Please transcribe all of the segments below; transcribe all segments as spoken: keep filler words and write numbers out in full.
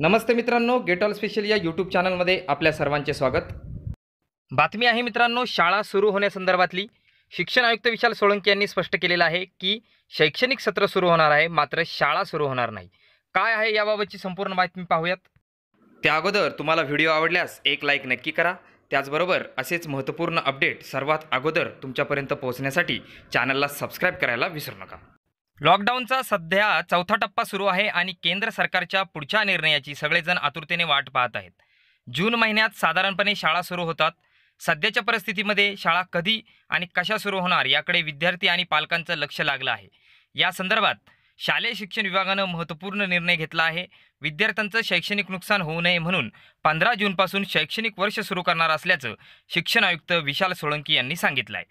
नमस्ते मित्रांनो, get all special या यूट्यूब चॅनलमध्ये आपल्या सर्वांचे स्वागत। बातमी आहे मित्रांनो शाळा सुरू होण्यासंदर्भातली। शिक्षण आयुक्त विशाल सोळंकी यांनी स्पष्ट केलेलं आहे की शैक्षणिक सत्र सुरू होणार आहे, मात्र शाळा सुरू होणार नाही। काय आहे याबाबतची संपूर्ण माहिती पाहूयात। त्या अगोदर तुम्हाला व्हिडिओ आवडल्यास एक लाईक नक्की करा। त्याचबरोबर असेच महत्त्वपूर्ण अपडेट सर्वात अगोदर तुमच्यापर्यंत पोहोचण्यासाठी चॅनलला सबस्क्राइब करायला विसरू नका। लॉकडाऊनचा सध्या चौथा टप्पा सुरू आहे आणि केंद्र सरकारच्या पुढच्या निर्णयाची सगळेजण आतुरतेने वाट पाहत आहेत। जून महिन्यात साधारणपणे शाळा सुरू होतात। सध्याच्या परिस्थितीमध्ये शाळा कधी आणि कशा सुरू होणार याकडे विद्यार्थी आणि पालकांचं लक्ष लागलं आहे। या संदर्भात शालेय शिक्षण विभागाने महत्त्वपूर्ण निर्णय घेतला आहे। विद्यार्थ्यांचं शैक्षणिक नुकसान होऊ नये म्हणून पंधरा जूनपासून शैक्षणिक वर्ष सुरू करणार असल्याचं शिक्षण आयुक्त विशाल सोळंकी यांनी सांगितलं आहे।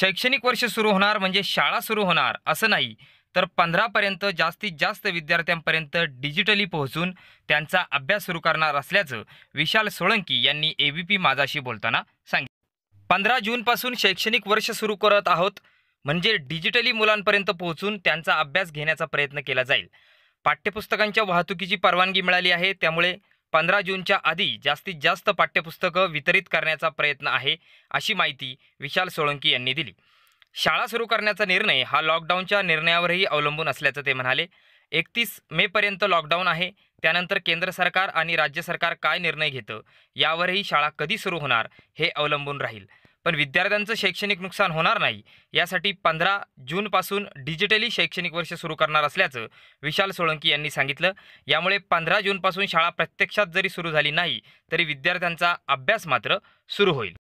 शैक्षणिक वर्ष सुरू होणार म्हणजे शाळा सुरू होणार असं नाही, तर पंधरा पर्यंत जास्तीत जास्त विद्यार्थ्यांपर्यंत डिजिटली पोहोचून त्यांचा अभ्यास सुरू करणार असल्याचं विशाल सोळंकी यांनी ए बी पी माझाशी बोलताना सांगितलं। पंधरा जूनपासून शैक्षणिक वर्ष सुरू करत आहोत म्हणजे डिजिटली मुलांपर्यंत पोहोचून त्यांचा अभ्यास घेण्याचा प्रयत्न केला जाईल। पाठ्यपुस्तकांच्या वाहतुकीची परवानगी मिळाली आहे, त्यामुळे पंधरा जूनच्या आधी जास्तीत जास्त पाठ्यपुस्तकं वितरित करण्याचा प्रयत्न आहे, अशी माहिती विशाल सोळंकी यांनी दिली। शाळा सुरू करण्याचा निर्णय हा लॉकडाऊनच्या निर्णयावरही अवलंबून असल्याचं ते म्हणाले। एकतीस मेपर्यंत लॉकडाऊन आहे, त्यानंतर केंद्र सरकार आणि राज्य सरकार काय निर्णय घेतं यावरही शाळा कधी सुरू होणार हे अवलंबून राहील। पण विद्यार्थ्यांचं शैक्षणिक नुकसान होणार नाही यासाठी पंधरा जूनपासून डिजिटली शैक्षणिक वर्ष सुरू करणार असल्याचं विशाल सोळंकी यांनी सांगितलं। यामुळे पंधरा जूनपासून शाळा प्रत्यक्षात जरी सुरू झाली नाही तरी विद्यार्थ्यांचा अभ्यास मात्र सुरू होईल।